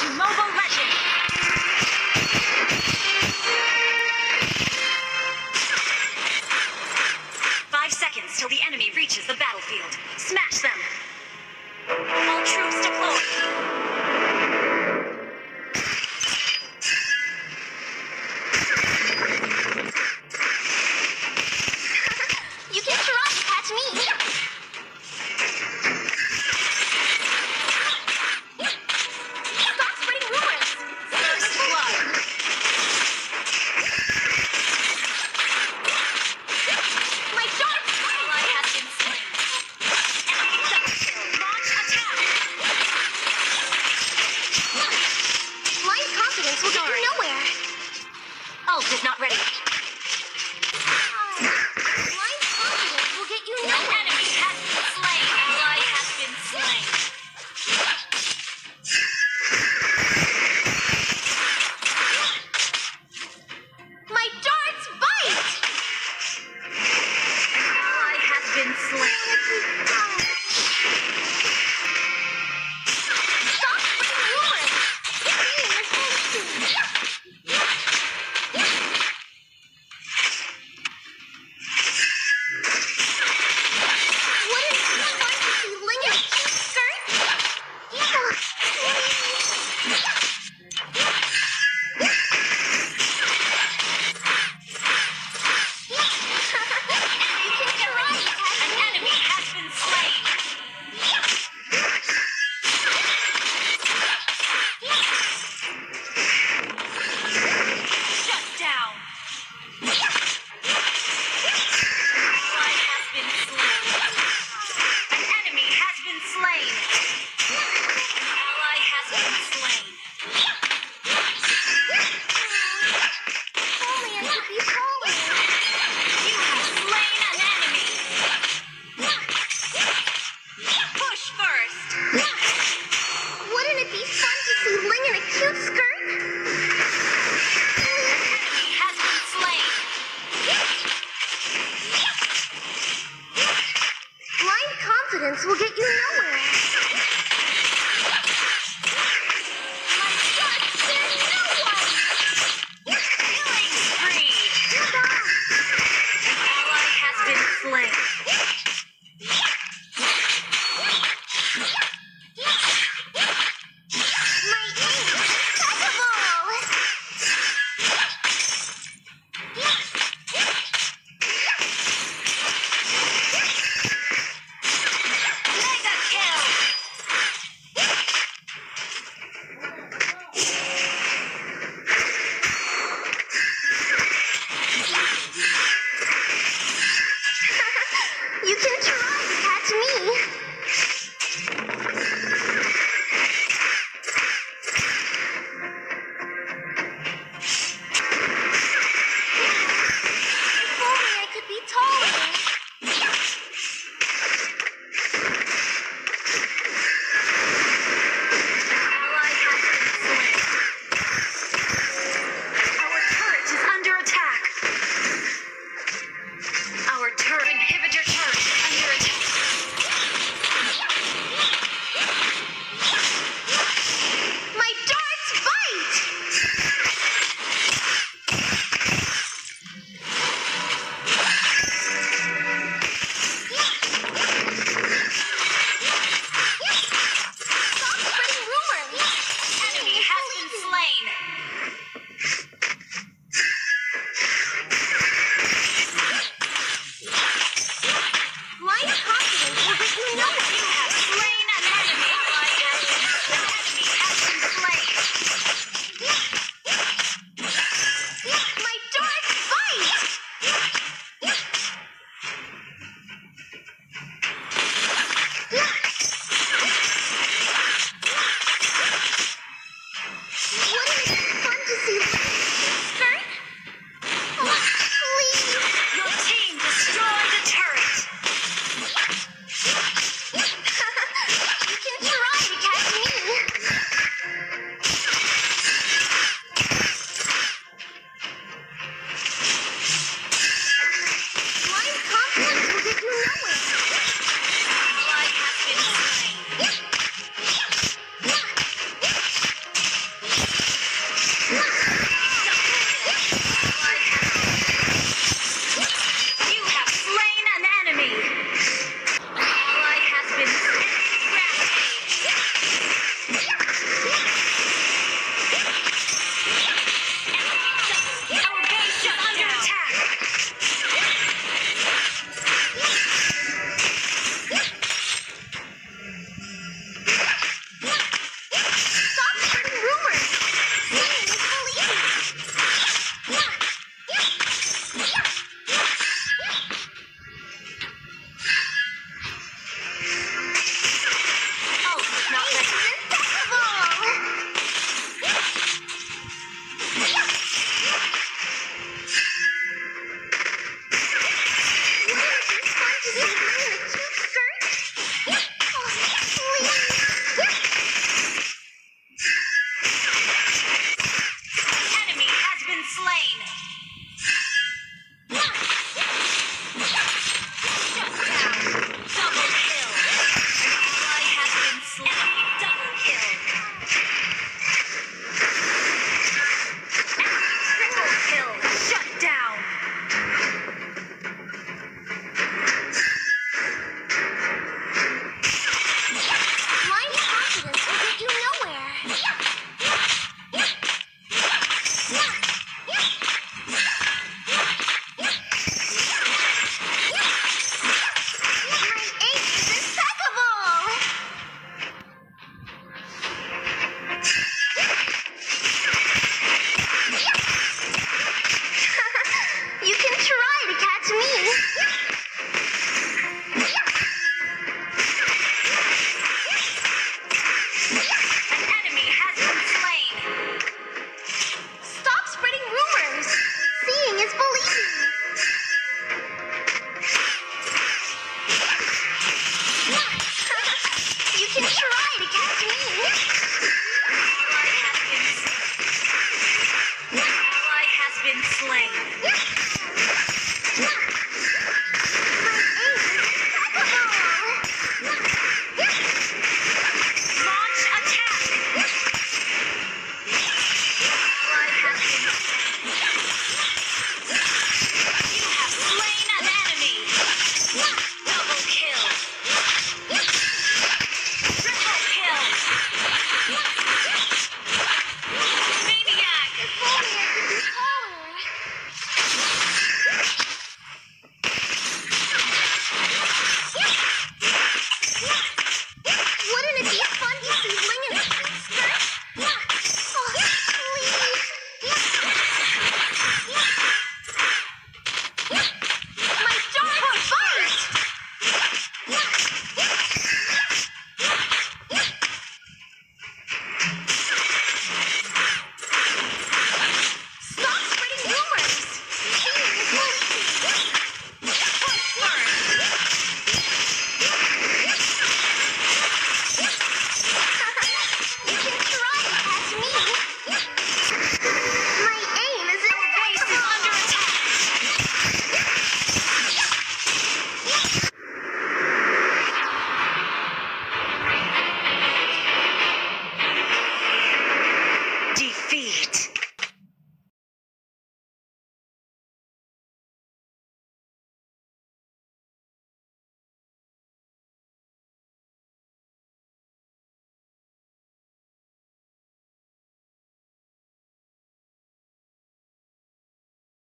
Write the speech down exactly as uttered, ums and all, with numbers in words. to Mobile Legends. Five seconds till the enemy reaches the battlefield. Smash them. All troops deployed. Is not ready. Blind confidence will get you nowhere. An enemy has been slain. Ally has been slain. My darts bite. An ally has been slain. Stop playing war. It's you, your soon.